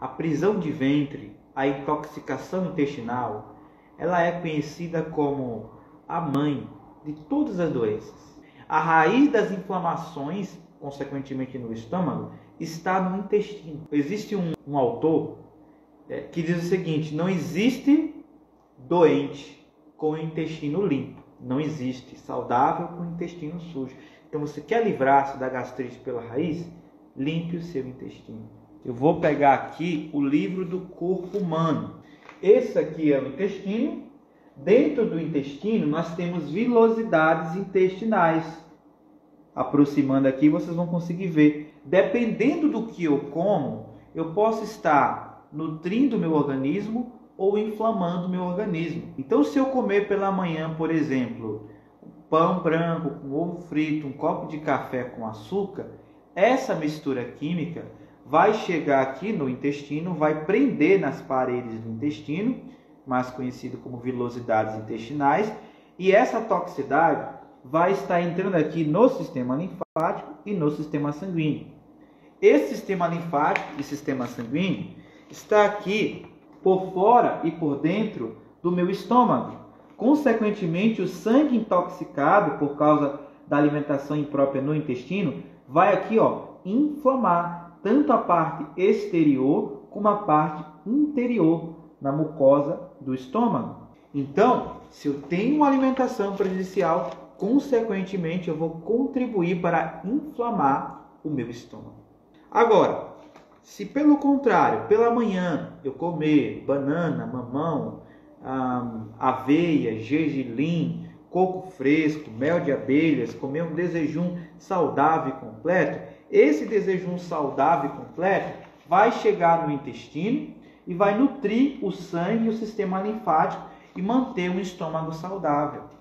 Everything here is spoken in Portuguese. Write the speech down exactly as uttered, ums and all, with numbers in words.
A prisão de ventre, a intoxicação intestinal, ela é conhecida como a mãe de todas as doenças. A raiz das inflamações, consequentemente no estômago, está no intestino. Existe um, um autor é, que diz o seguinte: não existe doente com o intestino limpo, não existe saudável com o intestino sujo. Então, você quer livrar-se da gastrite pela raiz? Limpe o seu intestino. Eu vou pegar aqui o livro do corpo humano. Esse aqui é o intestino. Dentro do intestino, nós temos vilosidades intestinais. Aproximando aqui, vocês vão conseguir ver. Dependendo do que eu como, eu posso estar nutrindo o meu organismo ou inflamando o meu organismo. Então, se eu comer pela manhã, por exemplo, pão branco com ovo frito, um copo de café com açúcar, essa mistura química vai chegar aqui no intestino, vai prender nas paredes do intestino, mais conhecido como vilosidades intestinais, e essa toxicidade vai estar entrando aqui no sistema linfático e no sistema sanguíneo. Esse sistema linfático e sistema sanguíneo está aqui por fora e por dentro do meu estômago. Consequentemente, o sangue intoxicado por causa da alimentação imprópria no intestino vai aqui, ó, inflamar tanto a parte exterior como a parte interior na mucosa do estômago. Então, se eu tenho uma alimentação prejudicial, consequentemente eu vou contribuir para inflamar o meu estômago. Agora, se pelo contrário, pela manhã eu comer banana, mamão, hum, aveia, gergelim, coco fresco, mel de abelhas, comer um desejum saudável e completo, esse desejum saudável e completo vai chegar no intestino e vai nutrir o sangue e o sistema linfático e manter um estômago saudável.